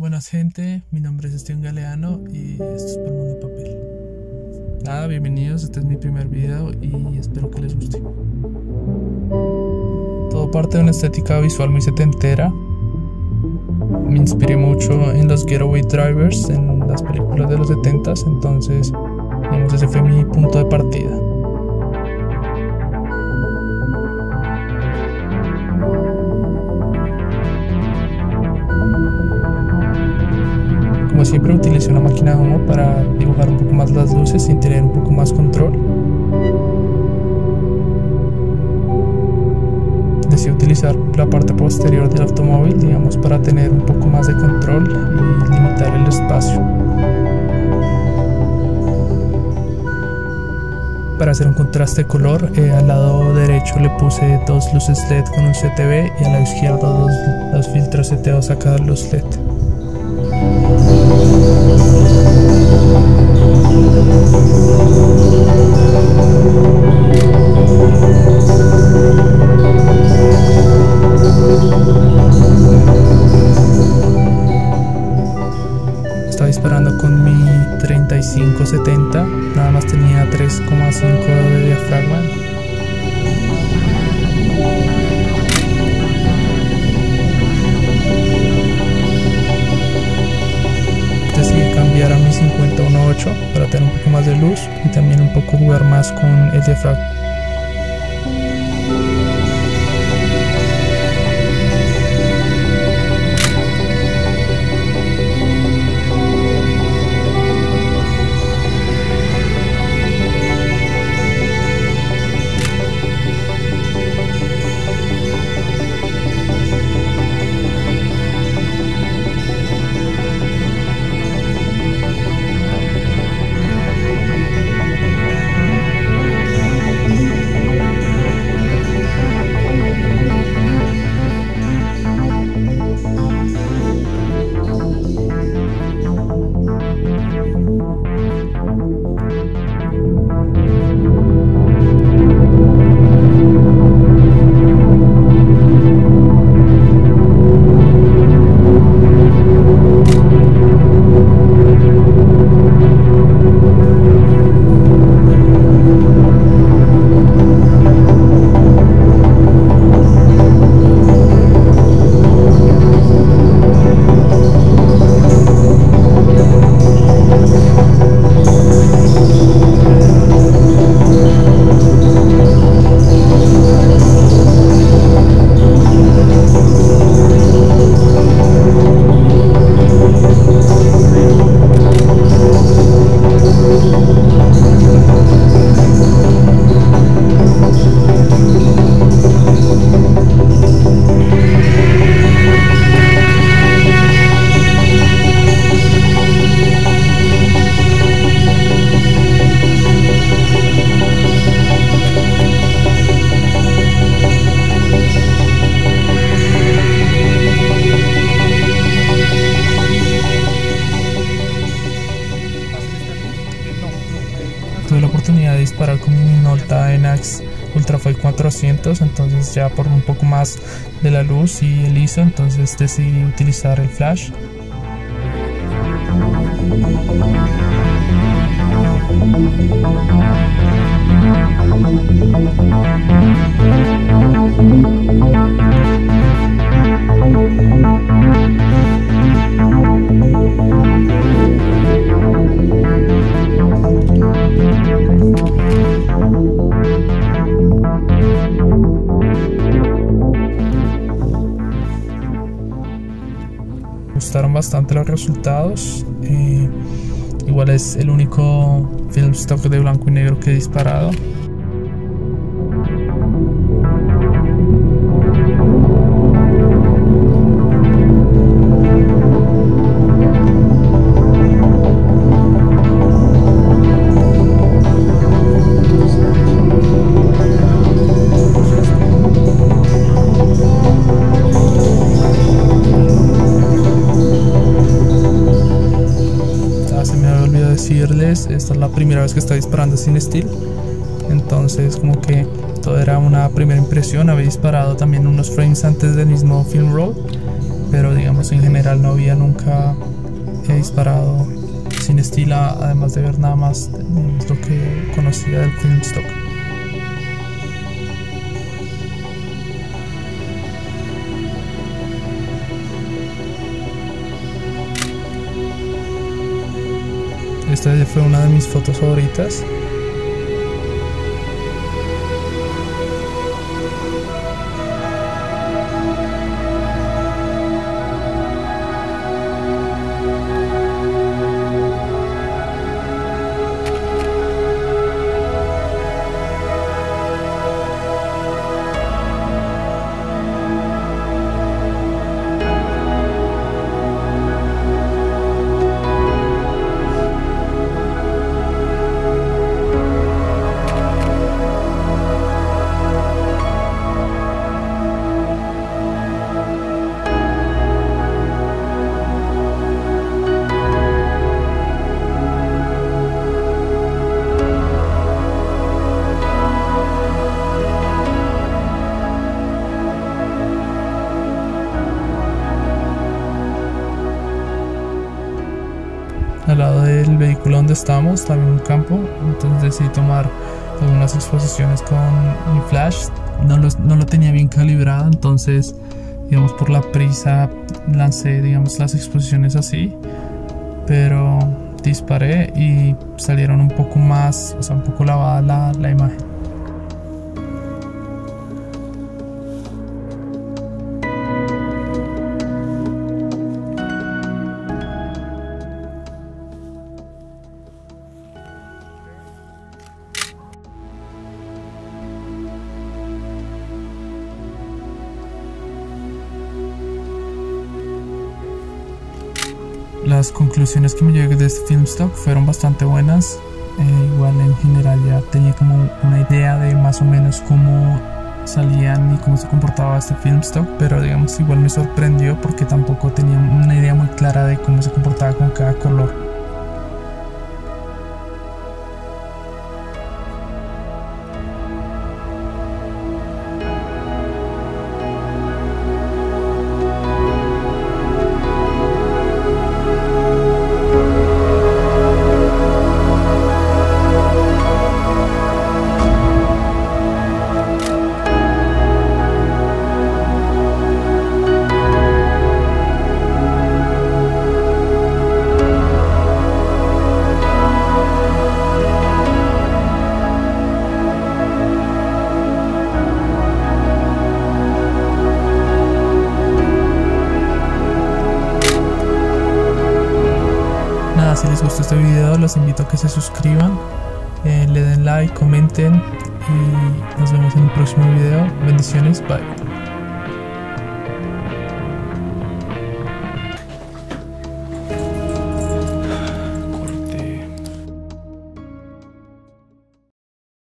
buenas gente, mi nombre es Esteban Galeano y esto es Pulmón de Papel. Nada, bienvenidos, este es mi primer video y espero que les guste. Todo parte de una estética visual muy setentera. Me inspiré mucho en los Getaway Drivers, en las películas de los 70s, entonces digamos, ese fue mi punto de partida. Como siempre utilicé una máquina de humo para dibujar un poco más las luces sin tener un poco más control. Decidí utilizar la parte posterior del automóvil, digamos, para tener un poco más de control y limitar el espacio. Para hacer un contraste de color, al lado derecho le puse dos luces LED con un CTB y al lado izquierdo dos filtros CT2 a cada luz LED. Estaba disparando con mi 35-70, nada más tenía 3,5 de diafragma. Cambiar a mi 50-1.8 para tener un poco más de luz y también un poco jugar más con el diafragma. Tuve la oportunidad de disparar con mi Minolta en Ultrafine 400, entonces ya por un poco más de la luz y el ISO, entonces decidí utilizar el flash. Me gustaron bastante los resultados, igual es el único film stock de blanco y negro que he disparado. Decirles, esta es la primera vez que estoy disparando Cinestill, entonces como que todo era una primera impresión. Había disparado también unos frames antes del mismo film roll, pero digamos digamos en general no había nunca disparado Cinestill, además de ver nada más lo que conocía del film stock. Esta fue una de mis fotos favoritas. Al lado del vehículo donde estamos también un campo, entonces decidí tomar algunas exposiciones con mi flash. No lo tenía bien calibrado, entonces digamos por la prisa lancé digamos las exposiciones así, pero disparé y salieron un poco más, o sea un poco lavada la imagen. Las conclusiones que me llegué de este film stock fueron bastante buenas. Igual en general ya tenía como una idea de más o menos cómo salían y cómo se comportaba este film stock, pero digamos igual me sorprendió porque tampoco tenía una idea muy clara de cómo se comportaba con cada color. Si les gustó este video, los invito a que se suscriban, le den like, comenten y nos vemos en el próximo video. Bendiciones, bye.